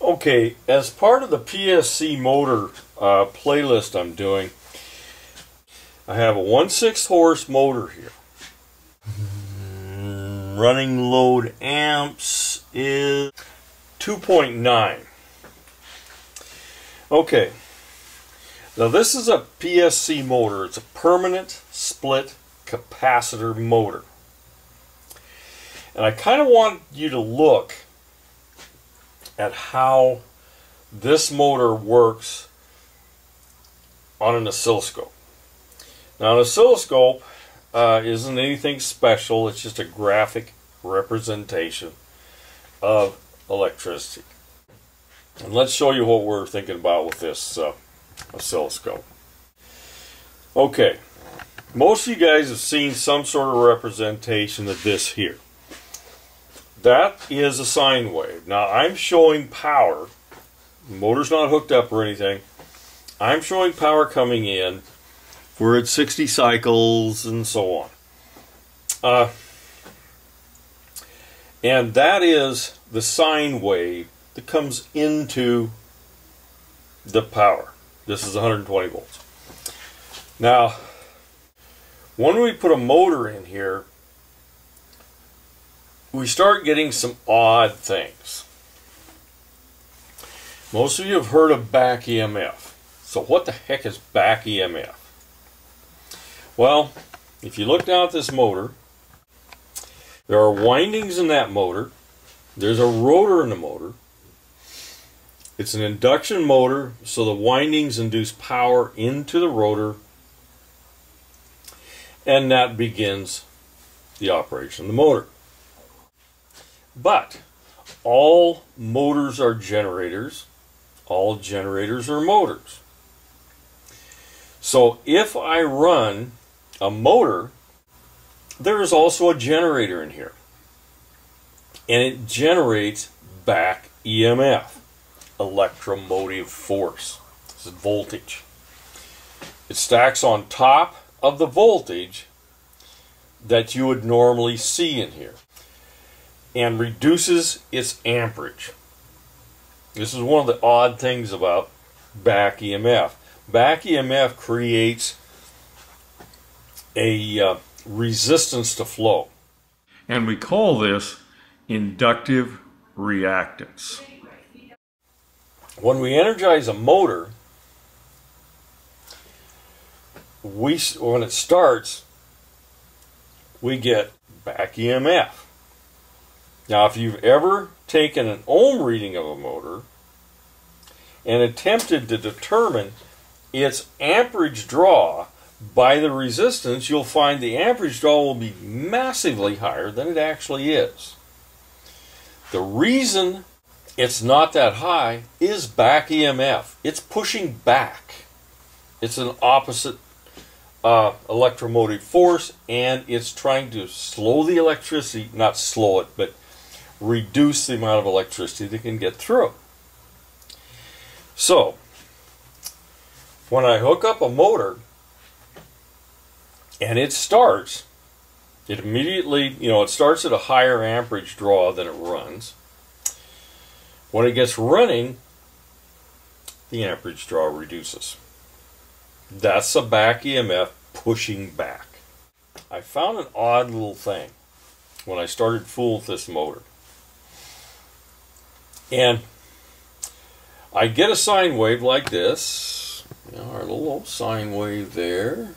Okay, as part of the PSC motor playlist I'm doing, I have a 1/6 horse motor here. Running load amps is 2.9. Okay, now this is a PSC motor. It's a permanent split capacitor motor. And I kind of want you to look at how this motor works on an oscilloscope. Now an oscilloscope isn't anything special, it's just a graphic representation of electricity. And let's show you what we're thinking about with this oscilloscope. Okay, most of you guys have seen some sort of representation of this here. That is a sine wave. Now I'm showing power. The motor's not hooked up or anything. I'm showing power coming in. We're at 60 cycles and so on. And that is the sine wave that comes into the power. This is 120 volts. Now, when we put a motor in here, we start getting some odd things. Most of you have heard of back EMF. So what the heck is back EMF? Well, if you look down at this motor, there are windings in that motor. There's a rotor in the motor. It's an induction motor, so the windings induce power into the rotor, and that begins the operation of the motor. But all motors are generators. All generators are motors. So if I run a motor, there is also a generator in here. And it generates back EMF, electromotive force. This is voltage. It stacks on top of the voltage that you would normally see in here, and reduces its amperage. This is one of the odd things about back EMF. Back EMF creates a resistance to flow. And we call this inductive reactance. When we energize a motor, when it starts, we get back EMF. Now, if you've ever taken an ohm reading of a motor and attempted to determine its amperage draw by the resistance, you'll find the amperage draw will be massively higher than it actually is. The reason it's not that high is back EMF. It's pushing back. It's an opposite electromotive force, and it's trying to slow the electricity, not slow it, but reduce the amount of electricity that can get through. So, when I hook up a motor and it starts, it immediately, it starts at a higher amperage draw than it runs. When it gets running, the amperage draw reduces. That's the back EMF pushing back. I found an odd little thing when I started fooling with this motor. And I get a sine wave like this, our little old sine wave there,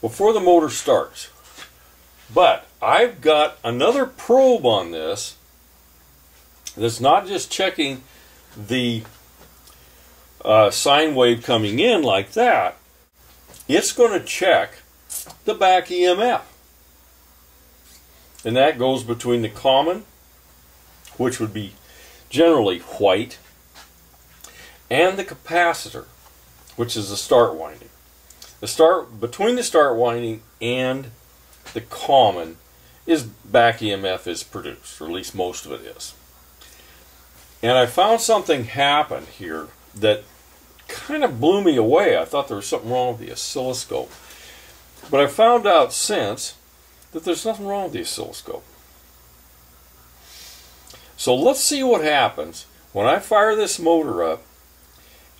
before the motor starts. But I've got another probe on this that's not just checking the sine wave coming in like that. It's going to check the back EMF. And that goes between the common, which would be generally white, and the capacitor, which is the start winding. Between the start winding and the common is back EMF is produced, or at least most of it is. And I found something happened here that kind of blew me away. I thought there was something wrong with the oscilloscope. But I found out since that there's nothing wrong with the oscilloscope. So let's see what happens When I fire this motor up,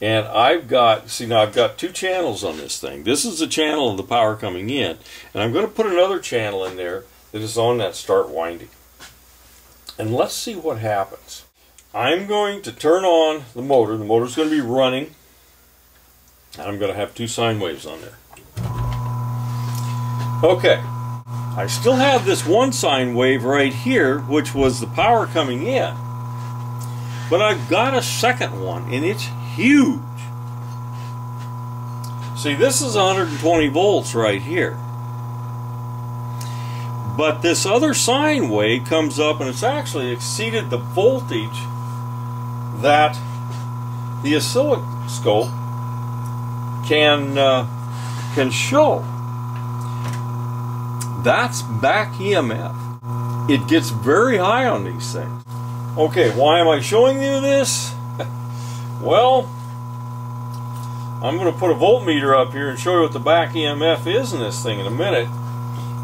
and I've got, see now I've got two channels on this thing. This is the channel of the power coming in, and I'm going to put another channel in there that is on that start winding. And let's see what happens. I'm going to turn on the motor. The motor's going to be running, and I'm going to have two sine waves on there. Okay, I still have this one sine wave right here, which was the power coming in, but I've got a second one, and it's huge. See, this is 120 volts right here, but this other sine wave comes up, and it's actually exceeded the voltage that the oscilloscope can show. That's back EMF. It gets very high on these things. Okay, why am I showing you this? Well, I'm going to put a voltmeter up here and show you what the back EMF is in this thing in a minute.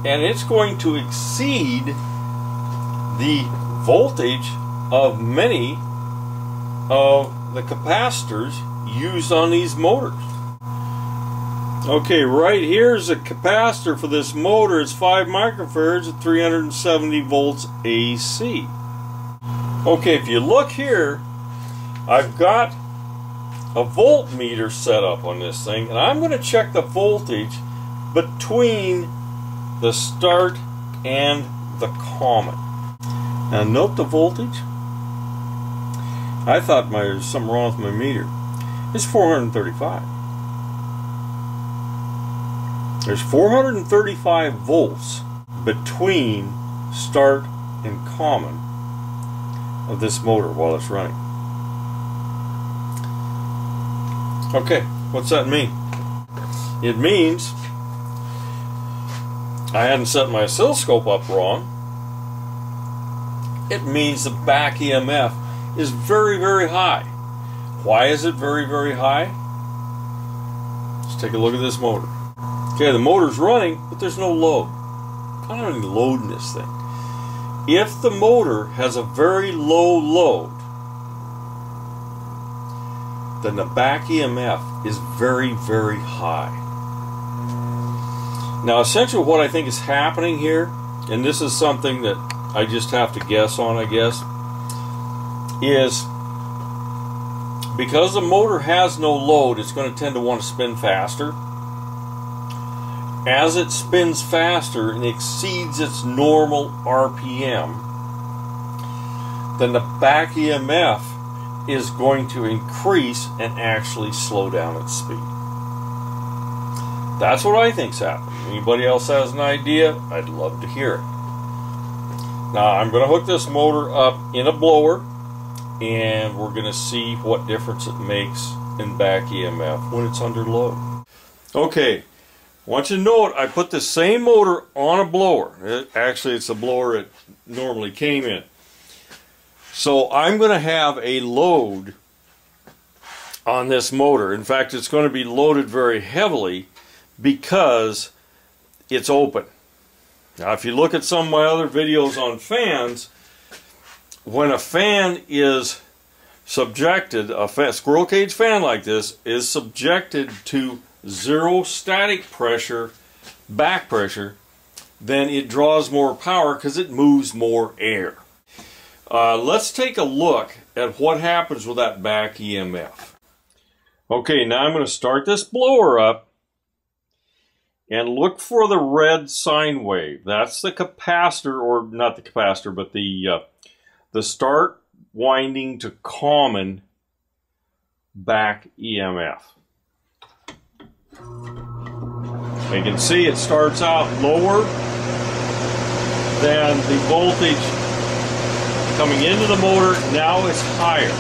And it's going to exceed the voltage of many of the capacitors used on these motors. Okay, right here's a capacitor for this motor. It's 5 microfarads at 370 volts AC. Okay, if you look here, I've got a voltmeter set up on this thing, and I'm going to check the voltage between the start and the common. Now note the voltage. I thought there was something wrong with my meter. It's 435. There's 435 volts between start and common of this motor while it's running. Okay, what's that mean? It means I hadn't set my oscilloscope up wrong. It means the back EMF is very, very high. Why is it very, very high? Let's take a look at this motor. Okay, the motor's running, but there's no load. I don't have any load in this thing. If the motor has a very low load, then the back EMF is very, very high. Now, essentially what I think is happening here, and this is something that I just have to guess on, I guess, is because the motor has no load, it's going to tend to want to spin faster. As it spins faster and exceeds its normal RPM, then the back EMF is going to increase and actually slow down its speed. That's what I think's happening. Anybody else has an idea? I'd love to hear it. Now I'm going to hook this motor up in a blower, and we're going to see what difference it makes in back EMF when it's under load. Okay. I want you to note, I put the same motor on a blower. Actually, it's the blower it normally came in. So I'm going to have a load on this motor. In fact, it's going to be loaded very heavily because it's open. Now, if you look at some of my other videos on fans, when a fan is subjected, a squirrel cage fan like this is subjected to zero static pressure, back pressure, then it draws more power because it moves more air. Let's take a look at what happens with that back EMF. Okay, now I'm going to start this blower up and look for the red sine wave. That's the capacitor, or not the capacitor, but the start winding to common back EMF. You can see it starts out lower than the voltage coming into the motor. Now it's higher.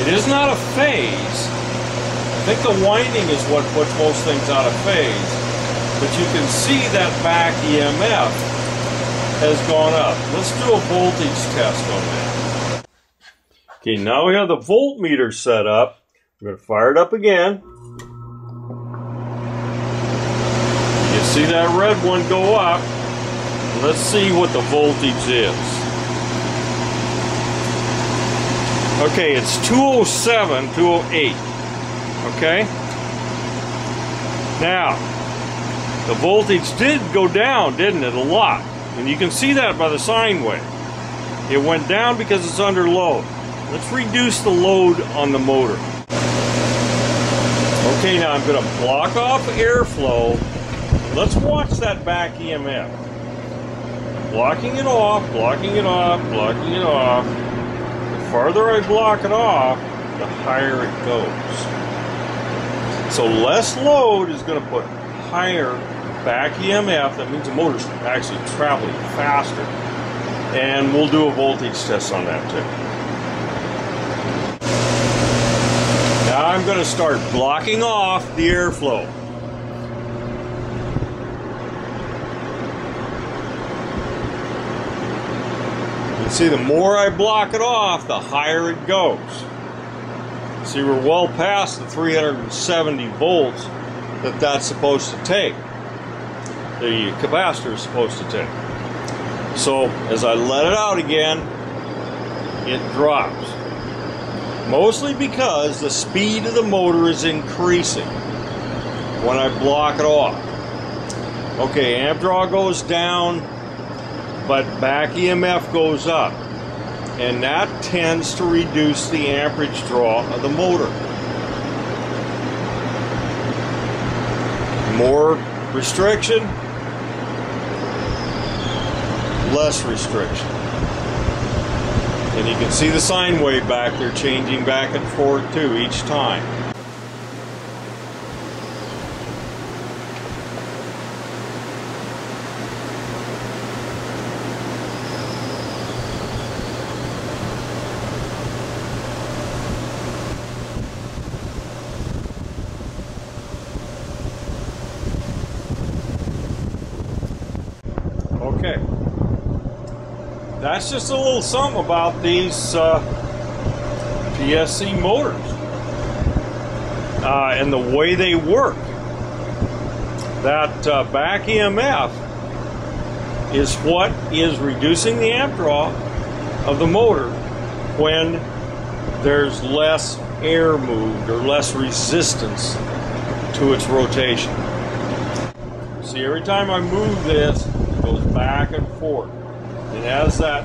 It is not a phase. I think the winding is what puts most things out of phase. But you can see that back EMF has gone up. Let's do a voltage test on that. Okay, now we have the voltmeter set up. I'm going to fire it up again. See that red one go up. Let's see what the voltage is. Okay, it's 207, 208. Okay? Now, the voltage did go down, didn't it? A lot. And you can see that by the sine wave. It went down because it's under load. Let's reduce the load on the motor. Okay, now I'm going to block off airflow. Let's watch that back EMF. Blocking it off, blocking it off, blocking it off. The farther I block it off, the higher it goes. So less load is going to put higher back EMF. That means the motor's actually traveling faster. And we'll do a voltage test on that too. Now I'm going to start blocking off the airflow. You can see the more I block it off, the higher it goes. See, we're well past the 370 volts that that's supposed to take. The capacitor is supposed to take. So as I let it out again, it drops. Mostly because the speed of the motor is increasing when I block it off. Okay, amp draw goes down, but back EMF goes up. And that tends to reduce the amperage draw of the motor. More restriction, less restriction. And you can see the sine wave back there changing back and forth too each time. Okay, that's just a little something about these PSC motors and the way they work. That back EMF is what is reducing the amp draw of the motor when there's less air moved or less resistance to its rotation. See, every time I move this, goes back and forth, and as that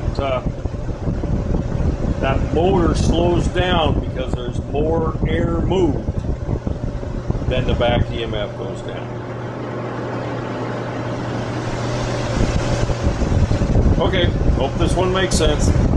motor slows down because there's more air moved, then the back EMF goes down. Okay, hope this one makes sense.